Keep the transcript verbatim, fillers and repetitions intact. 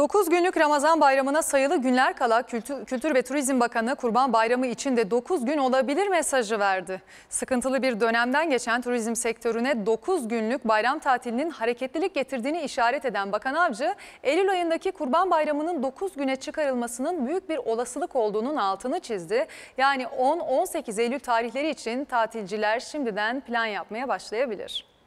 dokuz günlük Ramazan Bayramı'na sayılı günler kala Kültür, Kültür ve Turizm Bakanı Kurban Bayramı için de dokuz gün olabilir mesajı verdi. Sıkıntılı bir dönemden geçen turizm sektörüne dokuz günlük bayram tatilinin hareketlilik getirdiğini işaret eden Bakan Avcı, Eylül ayındaki Kurban Bayramı'nın dokuz güne çıkarılmasının büyük bir olasılık olduğunun altını çizdi. Yani on on sekiz Eylül tarihleri için tatilciler şimdiden plan yapmaya başlayabilir.